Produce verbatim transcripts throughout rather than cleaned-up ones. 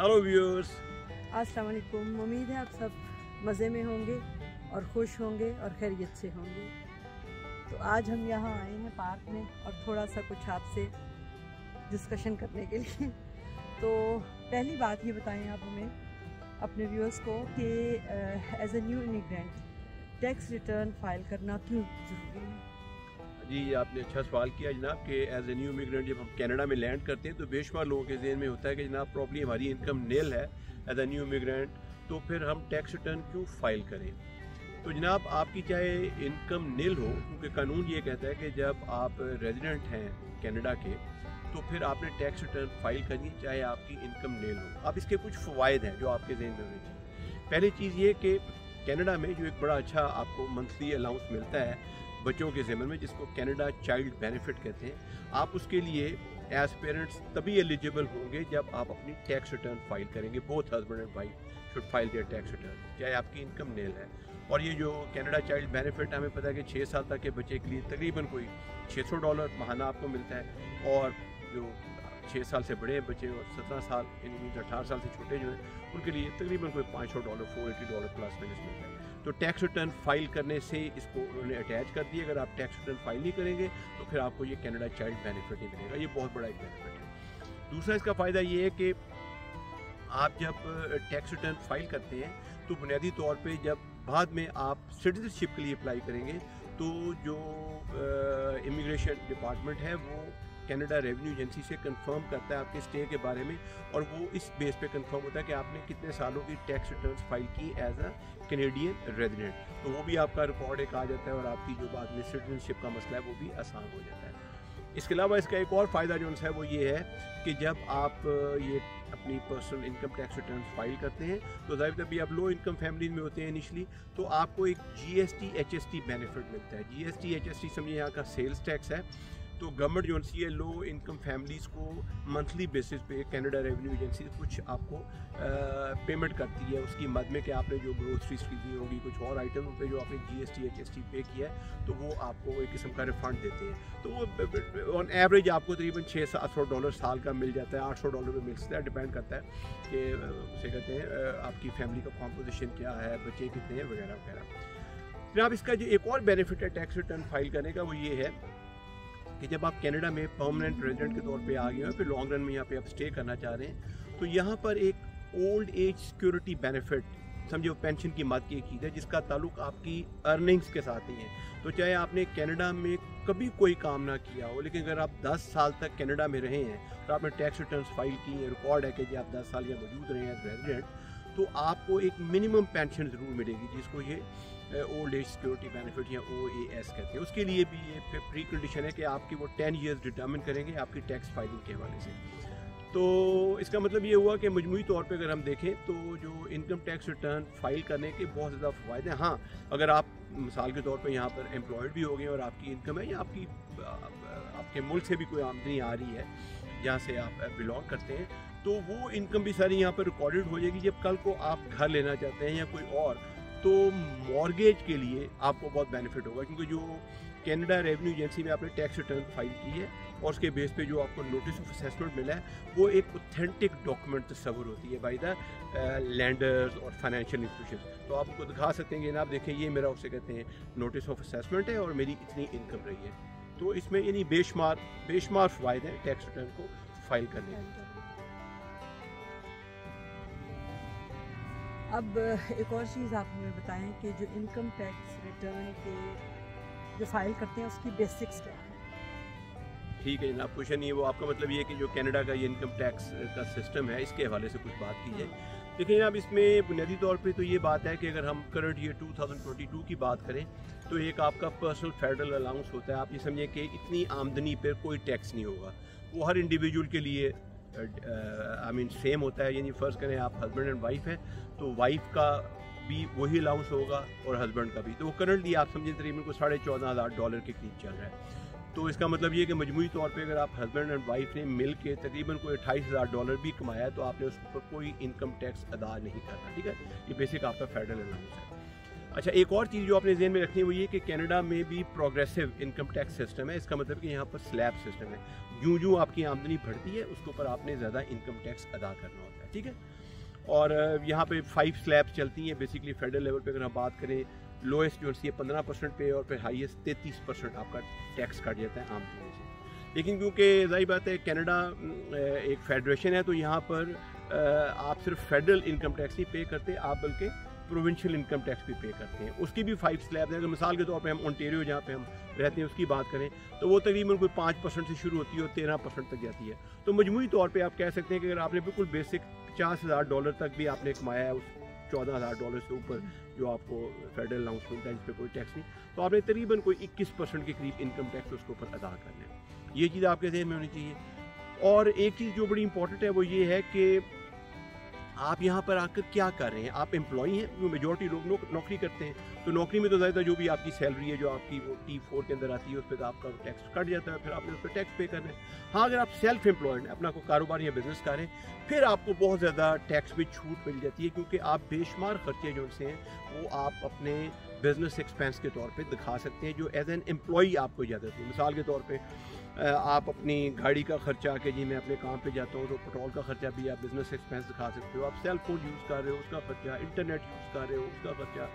Hello viewers, अस्सलाम वालेकुम। उम्मीद है आप सब मज़े में होंगे और खुश होंगे और खैरियत से होंगे। तो आज हम यहाँ आए हैं पार्क में और थोड़ा सा कुछ आपसे डिस्कशन करने के लिए। तो पहली बात ये बताएं आप हमें, अपने व्यूअर्स को, कि as a new immigrant tax return file करना क्यों ज़रूरी है? जी, आपने अच्छा सवाल किया जनाब कि एज ए न्यू इमिग्रेंट जब हम कनाडा में लैंड करते हैं तो बेशुमार लोगों के जहन में होता है कि जनाब प्रॉब्ली हमारी इनकम नील है एज ए न्यू इमिग्रेंट, तो फिर हम टैक्स रिटर्न क्यों फाइल करें। तो जनाब आपकी चाहे इनकम नील हो, क्योंकि कानून ये कहता है कि जब आप रेजिडेंट हैं कनाडा के तो फिर आपने टैक्स रिटर्न फाइल करनी चाहे आपकी इनकम नील हो। अब इसके कुछ फ़वाद हैं जो आपके जहन में होने चाहिए। पहली चीज़ ये कि कनाडा में जो एक बड़ा अच्छा आपको मंथली अलाउंस मिलता है बच्चों के ज़िम्मन में, जिसको कनाडा चाइल्ड बेनिफिट कहते हैं, आप उसके लिए एज पेरेंट्स तभी एलिजिबल होंगे जब आप अपनी टैक्स रिटर्न फाइल करेंगे। Both husband and wife should file their tax return, चाहे आपकी इनकम नील है। और ये जो कनाडा चाइल्ड बेनिफिट, हमें पता है कि छः साल तक के बच्चे के लिए तकरीबन कोई छः सौ डॉलर महाना आपको मिलता है। और जो छः साल से बड़े बच्चे और सत्रह साल यानी मीन अठारह साल से छोटे जो हैं उनके लिए तकरीबन कोई पाँच सौ dollar four eighty dollar plus minus मिलता है। तो टैक्स रिटर्न फाइल करने से इसको उन्होंने अटैच कर दिया। अगर आप टैक्स रिटर्न फाइल नहीं करेंगे तो फिर आपको ये कनाडा चाइल्ड बेनिफिट नहीं मिलेगा। ये बहुत बड़ा एक बेनिफिट है। दूसरा इसका फ़ायदा ये है कि आप जब टैक्स रिटर्न फाइल करते हैं तो बुनियादी तौर पर जब बाद में आप सिटीजनशिप के लिए अप्लाई करेंगे तो जो इमिग्रेशन डिपार्टमेंट है वो कनाडा रेवेन्यू एजेंसी से कंफर्म करता है आपके स्टे के बारे में, और वो इस बेस पे कंफर्म होता है कि आपने कितने सालों की टैक्स रिटर्न्स फाइल की एज अ कैनेडियन रेजिडेंट। तो वो भी आपका रिकॉर्ड एक आ जाता है और आपकी जो बाद में सिटीजनशिप का मसला है वो भी आसान हो जाता है। इसके अलावा इसका एक और फ़ायदा जो है वो ये है कि जब आप ये अपनी personal income tax return file करते हैं तो ज़ाहिर तभी आप लो इनकम फैमिली में होते हैं इनिशली, तो आपको एक G S T H S T benefit मिलता है। G S T H S T समझिए यहाँ का सेल्स टैक्स है। तो गवर्नमेंट जो एजेंसी है लो इनकम फैमिलीज़ को मंथली बेसिस पे कनाडा रेवेन्यू एजेंसी कुछ आपको आ, पेमेंट करती है उसकी मद में कि आपने जो ग्रोसरीज खरीदी होगी, कुछ और आइटम पे जो आपने G S T H S T पे किया है, तो वो आपको एक किस्म का रिफंड देते हैं। तो वो ऑन एवरेज आपको तकरीबन छः सात सौ डॉलर साल का मिल जाता है, आठ सौ डॉलर में मिल सकता है। डिपेंड करता है कि उसे कहते हैं आपकी फैमिली का कॉम्पोजिशन क्या है, बच्चे कितने हैं वगैरह वगैरह। फिर आप इसका जो एक और बेनिफिट है टैक्स रिटर्न फाइल करने का वो ये है कि जब आप कनाडा में परमानेंट रेजिडेंट के तौर पे आ गए हो, फिर लॉन्ग रन में यहाँ पे आप स्टे करना चाह रहे हैं, तो यहाँ पर एक ओल्ड एज सिक्योरिटी बेनिफिट समझो पेंशन की मद की एक चीज़ है जिसका ताल्लुक आपकी अर्निंग्स के साथ ही है। तो चाहे आपने कनाडा में कभी कोई काम ना किया हो, लेकिन अगर आप दस साल तक कनाडा में रहे हैं तो आपने टैक्स रिटर्न्स फाइल की है, रिकॉर्ड है कि जी आप दस साल या मौजूद रहे हैं रेजिडेंट, तो आपको एक मिनिमम पेंशन ज़रूर मिलेगी जिसको ये ओल्ड एज सिक्योरिटी बेनिफिट या ओ ए एस कहते हैं। उसके लिए भी ये प्री कंडीशन है कि आपकी वो टेन इयर्स डिटर्मिन करेंगे आपकी टैक्स फाइलिंग के हवाले से। तो इसका मतलब ये हुआ कि मजमूई तौर पे अगर हम देखें तो जो इनकम टैक्स रिटर्न फाइल करने के बहुत ज़्यादा फ़ायदे हैं। हाँ, अगर आप मिसाल के तौर पे यहाँ पर एम्प्लॉयड भी हो गए और आपकी इनकम है या आपकी आपके मुल्क से भी कोई आमदनी आ रही है जहाँ से आप बिलोंग करते हैं, तो वो इनकम भी सारी यहाँ पर रिकॉर्डेड हो जाएगी। जब कल को आप घर लेना चाहते हैं या कोई और, तो मॉर्गेज के लिए आपको बहुत बेनिफिट होगा, क्योंकि जो कनाडा रेवेन्यू एजेंसी में आपने टैक्स रिटर्न फाइल की है और उसके बेस पे जो आपको नोटिस ऑफ असेसमेंट मिला है वो एक ऑथेंटिक डॉक्यूमेंट तस्वर होती है बाय द लैंडर्स और फाइनेंशियल इंस्टीट्यूशन। तो आप उनको दिखा सकते हैं कि ना आप देखें ये मेरा उसे कहते हैं नोटिस ऑफ असेसमेंट है और मेरी इतनी इनकम रही है। तो इसमें यानी बेशुमार बेशुमार फ़ायदे हैं टैक्स रिटर्न को फाइल करने के। अब एक और चीज़ आप हमें बताएं कि जो इनकम टैक्स रिटर्न के जो फाइल करते हैं उसकी बेसिक्स क्या है? ठीक है जनाब, क्वेश्चन ये वो आपका मतलब ये कि जो कनाडा का ये इनकम टैक्स का सिस्टम है इसके हवाले से कुछ बात की जाए। देखिए अब इसमें बुनियादी तौर पे तो ये बात है कि अगर हम करंट ईयर दो हज़ार बाईस की बात करें तो एक आपका पर्सनल फेडरल अलाउंस होता है। आप ये समझें कि इतनी आमदनी पर कोई टैक्स नहीं होगा, वो हर इंडिविजुअल के लिए आई मीन सेम होता है। यानी फ़र्ज़ करें आप हस्बैंड एंड वाइफ हैं तो वाइफ का भी वही अलाउंस होगा और हस्बैंड का भी। तो वो करंटली आप समझें तकरीबन को साढ़े चौदह हज़ार डॉलर के करीब चल रहा है। तो इसका मतलब ये कि मजमूई तौर पे अगर आप हस्बैंड एंड वाइफ ने मिल के तकरीबन कोई अट्ठाईस हज़ार डॉलर भी कमाया है तो आपने उस पर कोई इनकम टैक्स अदा नहीं करना। ठीक है, ये बेसिक आपका फेडरल अलाउंस है। अच्छा, एक और चीज़ जो आपने ध्यान में रखनी है वो ये कि कनाडा में भी प्रोग्रेसिव इनकम टैक्स सिस्टम है। इसका मतलब कि यहाँ पर स्लैब सिस्टम है, यूं यूं आपकी आमदनी बढ़ती है उसके ऊपर आपने ज़्यादा इनकम टैक्स अदा करना होता है, ठीक है। और यहाँ पे फाइव स्लैब्स चलती हैं बेसिकली फेडरल लेवल पे। अगर हम बात करें लोएस्ट जो है पंद्रह परसेंट पे और फिर हाईएस्ट तैंतीस परसेंट आपका टैक्स कट जाता है आमदनी से। लेकिन क्योंकि जाहिर बात है कनाडा एक फेडरेशन है तो यहाँ पर आप सिर्फ फेडरल इनकम टैक्स नहीं पे करते, आप बल्कि प्रोविंशियल इनकम टैक्स भी पे करते हैं। उसकी भी फाइव स्लैब है। अगर मिसाल के तौर पे हम ओंटेरियो जहाँ पे हम रहते हैं उसकी बात करें तो वो तकरीबन कोई पाँच परसेंट से शुरू होती है और तेरह परसेंट तक जाती है। तो मजमूई तौर पे आप कह सकते हैं कि अगर आपने बिल्कुल बेसिक पचास हज़ार डॉलर तक भी आपने कमाया है, उस चौदह हज़ार डॉलर से ऊपर जो आपको फेडरल अलाउंस मिलता है जिस पर कोई टैक्स नहीं, तो आपने तकरीबन कोई इक्कीस परसेंट के करीब इनकम टैक्स उसके ऊपर अदा करना है। ये चीज़ आपके ध्यान में होनी चाहिए। और एक चीज़ जो बड़ी इंपॉर्टेंट है वो ये है कि आप यहाँ पर आकर क्या कर रहे हैं। आप एम्प्लॉई हैं, जो मेजॉरिटी लोग नौक, नौकरी करते हैं, तो नौकरी में तो ज़्यादा जो भी आपकी सैलरी है जो आपकी वो टी फोर के अंदर आती है उस पर आपका टैक्स कट जाता है, फिर आपने उस पर टैक्स पे करना है। हाँ, अगर आप सेल्फ एम्प्लॉयड हैं, अपना कोई कारोबार या बिजनेस कर रहे हैं, फिर आपको बहुत ज़्यादा टैक्स में छूट मिल जाती है क्योंकि आप बेशुमार खर्चे जो से हैं वो आप अपने बिजनेस एक्सपेंस के तौर पे दिखा सकते हैं जो एज एन एम्प्लॉई आपको इजाज़त है। मिसाल के तौर पे आप अपनी गाड़ी का खर्चा के जी मैं अपने काम पे जाता हूँ तो पेट्रोल का खर्चा भी आप बिजनेस एक्सपेंस दिखा सकते हो। आप सेल फोन यूज़ कर रहे हो उसका खर्चा, इंटरनेट यूज़ कर रहे हो उसका खर्चा,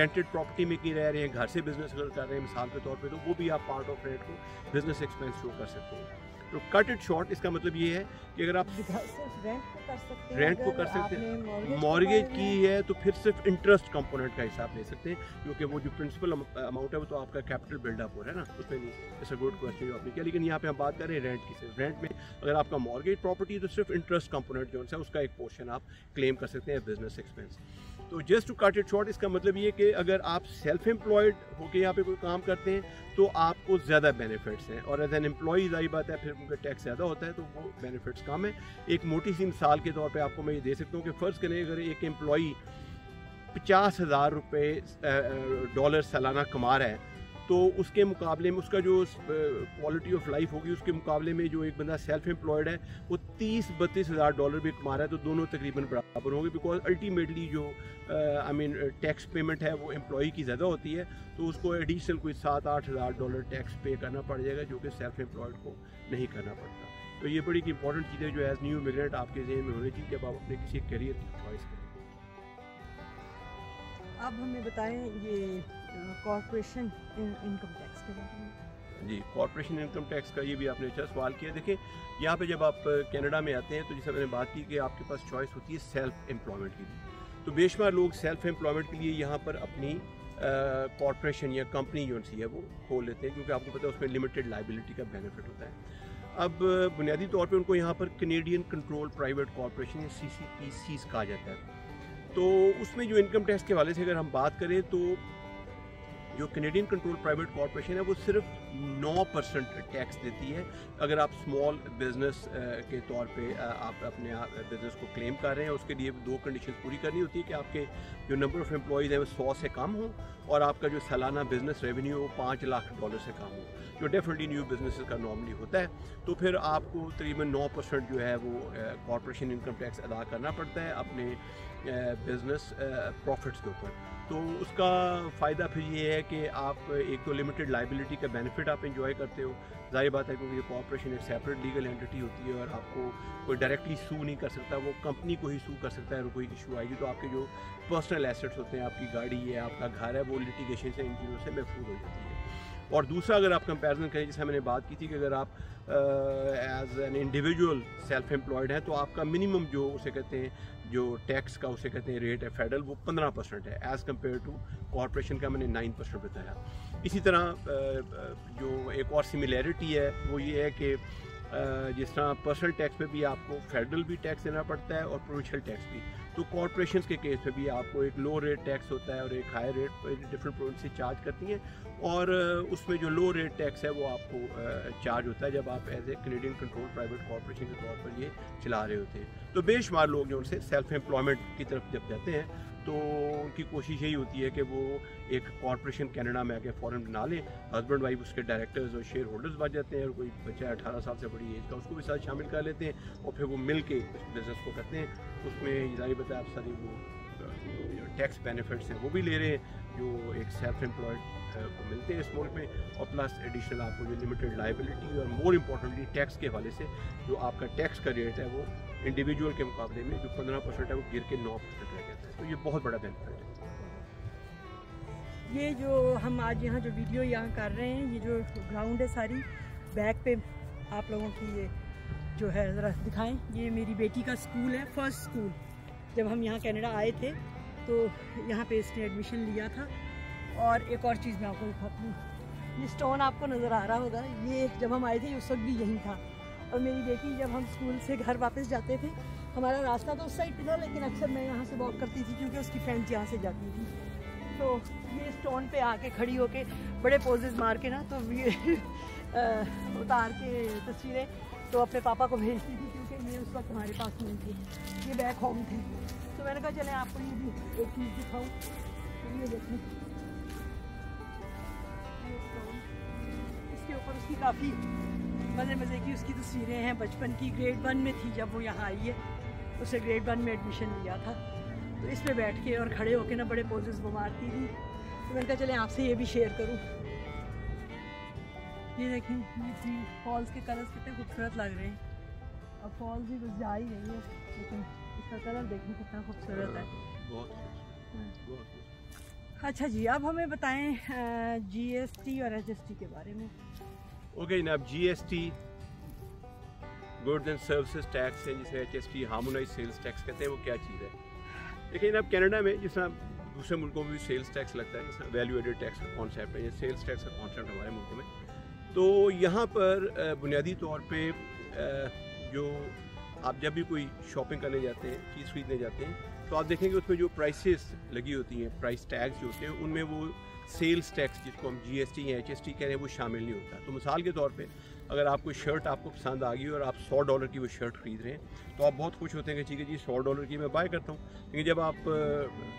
रेंटेड प्रॉपर्टी में कहीं रह रहे हैं, घर से बिजनेस कर रहे हैं मिसाल के तौर पर, तो वो भी आप पार्ट ऑफ रेंट को बिजनेस एक्सपेंस शो कर सकते हो। तो कट इट शॉर्ट, इसका मतलब ये है कि अगर आप रेंट को कर सकते हैं, मॉर्गेज की है तो फिर सिर्फ इंटरेस्ट कंपोनेंट का हिसाब ले सकते हैं क्योंकि वो जो प्रिंसिपल अमाउंट है वो तो आपका कैपिटल बिल्डअप हो रहा है ना, उसमें नहीं। इट्स अ गुड क्वेश्चन जो आपने किया। लेकिन यहाँ पे हम बात कर रहे हैं रेंट की। सिर्फ रेंट में अगर आपका मॉर्गेज प्रॉपर्टी तो सिर्फ इंटरेस्ट कंपोनेंट जो है उसका एक पोर्शन आप क्लेम कर सकते हैं बिजनेस एक्सपेंस। तो just to cut it short, इसका मतलब ये कि अगर आप सेल्फ एम्प्लॉयड होकर यहाँ पे कोई काम करते हैं तो आपको ज़्यादा बेनिफिट्स हैं और एज एन एम्प्लॉई जाहिर बात है फिर उनका टैक्स ज़्यादा होता है तो वो बेनिफिट्स कम है। एक मोटी सी मिसाल के तौर पे आपको मैं ये दे सकता हूँ कि फ़र्ज़ करें अगर एक एम्प्लॉई पचास हज़ार रुपये डॉलर सालाना कमा रहा है तो उसके मुकाबले में उसका जो क्वालिटी ऑफ लाइफ होगी उसके मुकाबले में जो एक बंदा सेल्फ एम्प्लॉयड है वो तीस बत्तीस हज़ार डॉलर भी कमा रहा है तो दोनों तकरीबन बराबर होंगे बिकॉज अल्टीमेटली जो आई मीन टैक्स पेमेंट है वो एम्प्लॉई की ज़्यादा होती है तो उसको एडिशनल कोई सात आठ हज़ार डॉलर टैक्स पे करना पड़ जाएगा जो कि सेल्फ एम्प्लॉयड को नहीं करना पड़ता। तो ये बड़ी इंपॉर्टेंट चीज़ है जो एज न्यू इमिग्रेंट आपके जहन में होनी चाहिए जब आप अपने किसी करियर की चॉइस करें। अब हमें बताएं ये कॉर्पोरेशन इनकम टैक्स के बारे में। जी, कॉर्पोरेशन इनकम टैक्स का ये भी आपने अच्छा सवाल किया। देखिए यहाँ पे जब आप कनाडा में आते हैं तो जैसे मैंने बात की कि आपके पास चॉइस होती है सेल्फ एम्प्लॉयमेंट की, तो बेशुमार लोग सेल्फ एम्प्लॉयमेंट के लिए यहाँ पर अपनी कॉर्पोरेशन या कंपनी जो है वो खोल लेते हैं क्योंकि आपको पता है उसमें लिमिटेड लाइबिलिटी का बेनिफिट होता है। अब बुनियादी तौर पर उनको यहाँ पर कैनेडियन कंट्रोल्ड प्राइवेट कॉर्पोरेशन या सी सी पी सीज कहा जाता है। तो उसमें जो इनकम टैक्स के हवाले से अगर हम बात करें तो जो कैनेडियन कंट्रोल प्राइवेट कॉर्पोरेशन है वो सिर्फ नौ परसेंट टैक्स देती है अगर आप स्मॉल बिजनेस के तौर पे आप अपने बिजनेस को क्लेम कर रहे हैं। उसके लिए दो कंडीशन पूरी करनी होती है कि आपके जो नंबर ऑफ़ एम्प्लॉयज़ हैं वो सौ से कम हो और आपका जो सालाना बिजनेस रेवेन्यू वो पाँच लाख डॉलर से कम हो जो डेफिनेटली न्यू बिजनेस का नॉर्मली होता है। तो फिर आपको तकरीबन नौ परसेंट जो है वो कॉर्पोरेशन इनकम टैक्स अदा करना पड़ता है अपने बिजनेस प्रॉफिट्स के ऊपर। तो उसका फ़ायदा फिर ये है कि आप एक तो लिमिटेड लाइबिलिटी का बेनिफिट आप एंजॉय करते हो, जाहिर बात है क्योंकि ये कॉर्पोरेशन एक सेपरेट लीगल एंटिटी होती है और आपको कोई डायरेक्टली सू नहीं कर सकता, वो कंपनी को ही सू कर सकता है अगर कोई इशू आएगी। तो आपके जो पर्सनल एसेट्स होते हैं, आपकी गाड़ी है, आपका घर है, वो लिटिगेशन से इन चीज़ों से महफूज हो जाती है। और दूसरा अगर आप कंपैरिजन करें जैसे मैंने बात की थी कि अगर आप as an individual self employed हैं तो आपका मिनिमम जो उसे कहते हैं जो टैक्स का उसे कहते हैं रेट है फेडरल वो पंद्रह परसेंट है एज़ कम्पेयर टू कॉर्पोरेशन का मैंने नाइन परसेंट बताया। इसी तरह जो एक और सिमिलैरिटी है वो ये है कि जिस तरह पर्सनल टैक्स में भी आपको फेडरल भी टैक्स देना पड़ता है और प्रोविंशियल टैक्स भी, तो कॉर्पोरेशन के केस में भी आपको एक लो रेट टैक्स होता है और एक हाई रेट डिफरेंट प्रोविंस से चार्ज करती हैं और उसमें जो लो रेट टैक्स है वो आपको चार्ज होता है जब आप as a Canadian control private corporation के तौर पर ये चला रहे होते हैं। तो बेशुमार लोग जो उनसे सेल्फ एम्प्लॉयमेंट की तरफ जब जाते हैं तो उनकी कोशिश यही होती है कि वो एक कॉर्पोरेशन कनाडा में आके फॉरन बना लें। हस्बैंड वाइफ उसके डायरेक्टर्स और शेयर होल्डर्स बन जाते हैं और कोई बच्चा अठारह साल से बड़ी एज का उसको भी साथ शामिल कर लेते हैं और फिर वो मिल के बिज़नेस को करते हैं। उसमें जाहिर बताया आप सारी वो टैक्स बेनिफिट्स हैं वो भी ले रहे हैं, जो एक सेल्फ एम्प्लॉयड को मिलते हैं इस मुल्क में, और प्लस एडिशनल आपको जो लिमिटेड लाइबिलिटी और मोर इम्पोर्टेंटली टैक्स के हवाले से जो आपका टैक्स का रेट है वो इंडिविजुअल के मुकाबले में जो पंद्रह परसेंट है वो गिर के नौ परसेंट रह जाता है। तो ये बहुत बड़ा बेनिफिट है। ये जो हम आज यहाँ जो वीडियो यहाँ कर रहे हैं, ये जो ग्राउंड है सारी बैक पे आप लोगों की, ये जो है ज़रा दिखाएं, ये मेरी बेटी का स्कूल है, फर्स्ट स्कूल। जब हम यहाँ कनाडा आए थे तो यहाँ पे इसने एडमिशन लिया था। और एक और चीज़ मैं आपको दिखाती हूँ, ये स्टोन आपको नज़र आ रहा होगा, ये जब हम आए थे उस वक्त भी यहीं था। और मेरी बेटी जब हम स्कूल से घर वापस जाते थे, हमारा रास्ता तो उस साइड पर था, लेकिन अक्सर मैं यहाँ से वॉक करती थी क्योंकि उसकी फ्रेंड्स यहाँ से जाती थी। तो ये स्टोन पे आके खड़ी होके बड़े पोजेज मार के ना, तो ये उतार के तस्वीरें तो अपने पापा को भेजती थी क्योंकि ये उस वक्त हमारे पास नहीं थी, ये बैक होम थी। तो मैंने कहा चले आपको ये भी एक चीज़ दिखाऊँ। तो ये देखिए इसके ऊपर उसकी काफ़ी मज़े मज़े की उसकी तस्वीरें हैं बचपन की। ग्रेड वन में थी जब वो यहाँ आई है, उसे ग्रेड वन में एडमिशन लिया था, तो इस पे बैठ के और खड़े होके ना बड़े पोजेस वो मारती थी। तो मैंने कहा चले आपसे ये भी शेयर करूं। ये देखें ये फॉल्स के कलर्स कितने खूबसूरत लग रहे हैं। अब फॉल्स भी कुछ जा ही रही है, लेकिन इसका कलर देखें कितना खूबसूरत है। बहुत अच्छा जी, अब हमें बताएं जीएसटी और एचएसटी के बारे में। ओके जनाब, GST goods and services tax है, जिसे एचएसटी हार्मोनाइज्ड सेल्स टैक्स कहते हैं। वो क्या चीज़ है? लेकिन अब कनाडा में जिस तरह दूसरे मुल्कों में भी सेल्स टैक्स लगता है, जिस तरह वैल्यू एडेड टैक्स का कॉन्सेप्ट है, ये सेल्स टैक्स का कॉन्सेप्ट हमारे मुल्कों में, तो यहाँ पर बुनियादी तौर पे जो आप जब भी कोई शॉपिंग करने जाते हैं, चीज़ खरीदने जाते हैं, तो आप देखेंगे उसमें जो प्राइसेस लगी होती हैं, प्राइस टैग्स जो होते हैं, उनमें वो सेल्स टैक्स जिसको हम जीएसटी या एचएसटी कह रहे हैं वो शामिल नहीं होता। तो मिसाल के तौर पे अगर आपको शर्ट आपको पसंद आ गई और आप सौ डॉलर की वो शर्ट खरीद रहे हैं, तो आप बहुत खुश होते हैं कि ठीक है जी सौ डॉलर की मैं बाय करता हूँ। लेकिन जब आप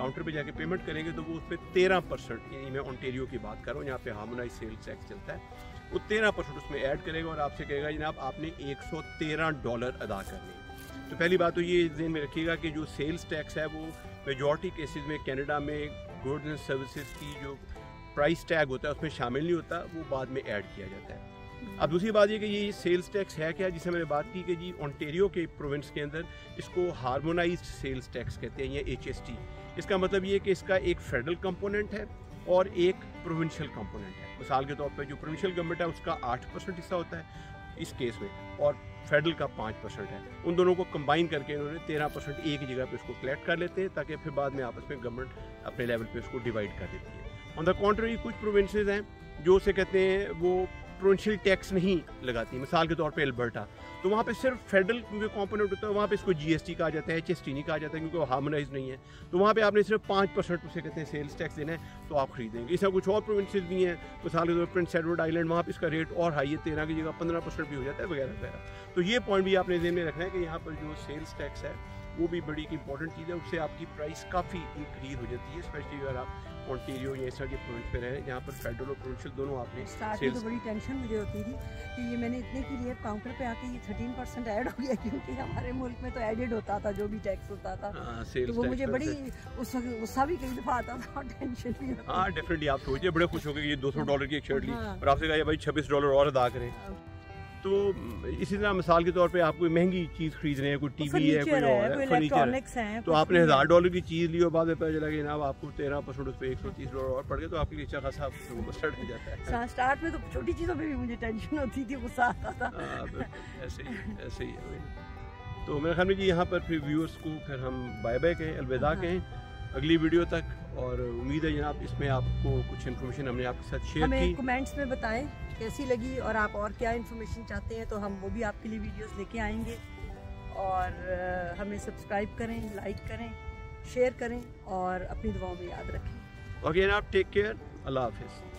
काउंटर पे जाके पेमेंट करेंगे तो वो उस पर तेरह परसेंट यानी मैं ऑन्टेरियो की बात कर रहा हूँ जहाँ पे हार्मोनाइज सेल्स टैक्स चलता है, वो तेरह परसेंट उसमें ऐड करेगा और आपसे कहेगा जनाब आपने एक सौ तेरह डॉलर अदा करने। तो पहली बात तो ये ध्यान में रखिएगा कि जो सेल्स टैक्स है वो मेजॉरिटी केसेस में कनाडा में गुड्स एंड सर्विसेज की जो प्राइस टैग होता है उसमें शामिल नहीं होता, वो बाद में ऐड किया जाता है। अब दूसरी बात ये कि ये सेल्स टैक्स है क्या, जिसे मैंने बात की कि जी ऑन्टेरियो के प्रोविंस के अंदर इसको हार्मोनाइज्ड सेल्स टैक्स कहते हैं या एचएसटी। इसका मतलब ये कि इसका एक फेडरल कंपोनेंट है और एक प्रोविंशियल कंपोनेंट है। मिसाल के तौर पर जो प्रोविंशियल गवर्नमेंट है उसका आठ परसेंट हिस्सा होता है इस केस में और फेडरल का पाँच परसेंट है। उन दोनों को कंबाइन करके इन्होंने तेरह परसेंट एक जगह पे उसको कलेक्ट कर लेते हैं, ताकि फिर बाद में आपस में गवर्नमेंट अपने लेवल पे उसको डिवाइड कर देती है। ऑन द कॉन्ट्ररी कुछ प्रोविंसेस हैं जो उसे कहते हैं वो प्रोविंशियल टैक्स नहीं लगाती। मिसाल के तौर पे अल्बर्टा, तो वहाँ पे सिर्फ फेडरल जो कॉम्पोनेंट होता है वहाँ पे इसको जीएसटी कहा जाता है, एचएसटी नहीं कहा जाता क्योंकि वो हार्मोनाइज नहीं है। तो वहाँ पे आपने सिर्फ पाँच परसेंट उसे कहते हैं सेल्स टैक्स देना है तो आप खरीदेंगे। इसमें कुछ और प्रोविंसेस भी हैं, मिसाल के तौर पर प्रिंस एडवर्ड आइलैंड, वहाँ पर इसका रेट और हाई है, तेरह की जगह पंद्रह परसेंट भी हो जाता है वगैरह वगैरह। तो ये पॉइंट भी आपने ध्यान में रखना है कि यहाँ पर जो सेल्स टैक्स है वो भी बड़ी इंपॉर्टेंट चीज़ है, उससे आपकी प्राइस काफ़ी इंक्रीज हो जाती है, स्पेशली अगर आप ऑन्टेरियो या ऐसा के प्रोविंस पे रहें जहाँ पर फेडरल और प्रोविंशियल दोनों आपने स्टार्ट में तो बड़ी टेंशन मुझे होती थी कि ये मैंने इतने की लिए काउंटर पे आके ये थर्टीन परसेंट ऐड हो गया, क्योंकि हमारे मुल्क में तो एडिड होता था जो भी टैक्स होता था। आ, तो वो मुझे बड़ी उस वक्त गुस्सा भी कई दफ़ा आता था और टेंशन भी। हाँ डेफिनेटली, आप सोचिए बड़े खुश हो गए ये दो सौ डॉलर की एक शर्ट ली और आपसे कहा भाई छब्बीस डॉलर और अदा करें। तो इसी तरह मिसाल के तौर पे आप कोई महंगी चीज़ खरीद रहे हैं, कोई टीवी है, कोई और है, इलेक्ट्रॉनिक्स हैं, तो आपने हज़ार डॉलर की चीज़ ली और बाद में पता चला कि ना आपको तेरह परसेंट उस पर एक सौ तीस डॉलर और पड़ गया, तो आपके लिए अच्छा खासा मसला हो जाता है। स्टार्ट में तो छोटी चीज़ों पर भी मुझे टेंशन होती थी, गुस्सा आता था। ऐसे ही ऐसे ही है। तो मेरे ख्याल में जी यहाँ पर फिर व्यूअर्स को फिर हम बाय बाय कहें, अलविदा कहें अगली वीडियो तक। और उम्मीद है जनाब इसमें आपको कुछ इन्फॉर्मेशन हमने आपके साथ शेयर की। हमें कमेंट्स में बताएं कैसी लगी और आप और क्या इन्फॉर्मेशन चाहते हैं, तो हम वो भी आपके लिए वीडियोस लेके आएंगे। और हमें सब्सक्राइब करें, लाइक करें, शेयर करें और अपनी दुआओं में याद रखें। ओके जनाब, टेक केयर, अल्लाह हाफिज़।